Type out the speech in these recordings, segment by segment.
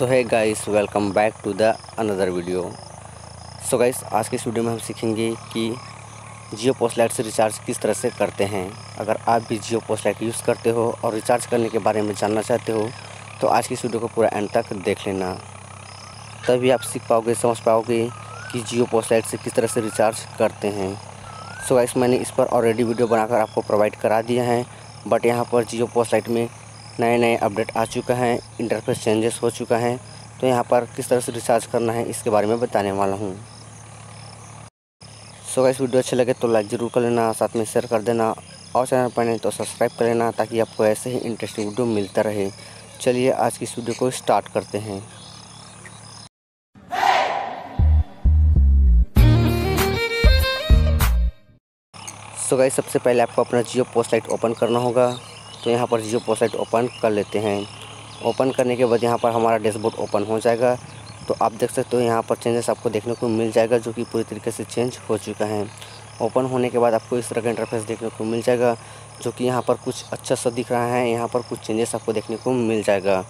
So hi guys, welcome back to the another video. So guys, आज के इस video में हम सीखेंगे कि जियो पोस्ट लाइट से रिचार्ज किस तरह से करते हैं। अगर आप भी जियो पोस्ट लाइट यूज़ करते हो और रिचार्ज करने के बारे में जानना चाहते हो तो आज की इस वीडियो को पूरा एंड तक देख लेना, तभी आप सीख पाओगे, समझ पाओगे कि जियो पोस्ट लाइट से किस तरह से रिचार्ज करते हैं। सो गाइस, मैंने इस पर ऑलरेडी वीडियो बनाकर आपको प्रोवाइड करा दिया है, बट यहाँ पर जियो पोस्ट लाइट में नए नए अपडेट आ चुका है, इंटरफेस चेंजेस हो चुका है, तो यहाँ पर किस तरह से रिचार्ज करना है इसके बारे में बताने वाला हूँ। सो गाइस, वीडियो अच्छे लगे तो लाइक ज़रूर कर लेना, साथ में शेयर कर देना और चैनल पर नहीं तो सब्सक्राइब कर लेना, ताकि आपको ऐसे ही इंटरेस्टिंग वीडियो मिलता रहे। चलिए आज की इस वीडियो को स्टार्ट करते हैं। सो गाइस, सबसे पहले आपको अपना जियो पोस्ट लाइट ओपन करना होगा, तो यहाँ पर जियो पोस्ट लाइट ओपन कर लेते हैं। ओपन करने के बाद यहाँ पर हमारा डैशबोर्ड ओपन हो जाएगा, तो आप देख सकते हो यहाँ पर चेंजेस आपको देखने को मिल जाएगा, जो कि पूरी तरीके से चेंज हो चुका है। ओपन होने के बाद आपको इस तरह का इंटरफेस देखने को मिल जाएगा, जो कि यहाँ पर कुछ अच्छा सा दिख रहा है, यहाँ पर कुछ चेंजेस आपको देखने को मिल जाएगा।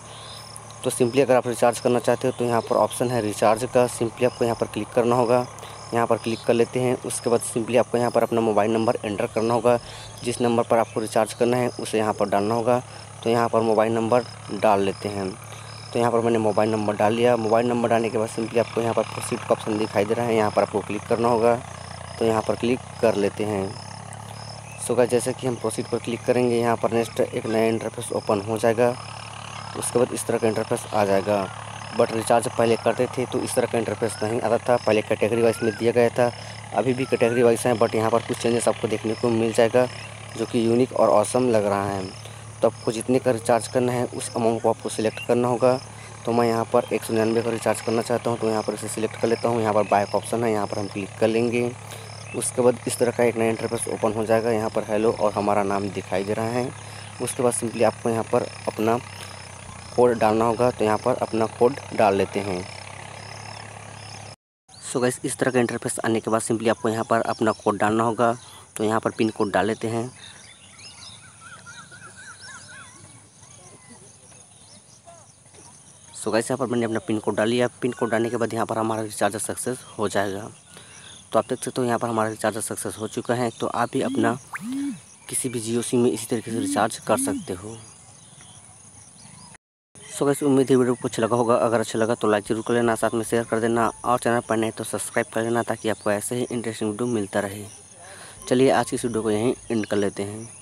तो सिंपली अगर आप रिचार्ज करना चाहते हो तो यहाँ पर ऑप्शन है रिचार्ज का, सिंपली आपको यहाँ पर क्लिक करना होगा। यहाँ पर क्लिक कर लेते हैं, उसके बाद सिंपली आपको यहाँ पर अपना मोबाइल नंबर एंटर करना होगा, जिस नंबर पर आपको रिचार्ज करना है उसे यहाँ पर डालना होगा। तो यहाँ पर मोबाइल नंबर डाल लेते हैं, तो यहाँ पर मैंने मोबाइल नंबर डाल लिया। मोबाइल नंबर डालने के बाद सिंपली आपको यहाँ पर प्रोसीड का ऑप्शन दिखाई दे रहा है, यहाँ पर आपको क्लिक करना होगा, तो यहाँ पर क्लिक कर लेते हैं। सो गाइस, जैसे कि हम प्रोसीड पर क्लिक करेंगे, यहाँ पर नेक्स्ट एक नया इंटरफेस ओपन हो जाएगा, उसके बाद इस तरह का इंटरफेस आ जाएगा। बट रिचार्ज पहले करते थे तो इस तरह का इंटरफेस नहीं आता था, पहले कैटेगरी वाइज में दिया गया था, अभी भी कैटेगरी वाइज है, बट यहाँ पर कुछ चेंजेस आपको देखने को मिल जाएगा, जो कि यूनिक और ऑसम लग रहा है। तो आपको जितने का रिचार्ज करना है उस अमाउंट को आपको सिलेक्ट करना होगा। तो मैं यहाँ पर 199 का रिचार्ज करना चाहता हूँ, तो यहाँ पर इसे सिलेक्ट कर लेता हूँ। यहाँ पर बाय का ऑप्शन है, यहाँ पर हम क्लिक कर लेंगे, उसके बाद इस तरह का एक नया इंटरफेस ओपन हो जाएगा। यहाँ पर हेलो और हमारा नाम दिखाई दे रहा है। उसके बाद सिंपली आपको यहाँ पर अपना कोड डालना होगा, तो यहाँ पर अपना कोड डाल लेते हैं। सो गाइस, इस तरह का इंटरफेस आने के बाद सिंपली आपको यहाँ पर अपना कोड डालना होगा, तो यहाँ पर पिन कोड डाल लेते हैं। सो गाइस, यहाँ पर मैंने अपना पिन कोड डाल लिया। पिन कोड डालने के बाद यहाँ पर हमारा रिचार्ज सक्सेस हो जाएगा। तो आप देख सकते हो यहाँ पर हमारा रिचार्ज सक्सेस हो चुका है। तो आप भी अपना किसी भी जियो सिम में इसी तरीके से रिचार्ज कर सकते हो। सो गाइस, उम्मीद है वीडियो को अच्छा लगा होगा। अगर अच्छा लगा तो लाइक ज़रूर कर लेना, साथ में शेयर कर देना और चैनल पर नहीं तो सब्सक्राइब कर लेना, ताकि आपको ऐसे ही इंटरेस्टिंग वीडियो मिलता रहे। चलिए आज की इस वीडियो को यहीं एंड कर लेते हैं।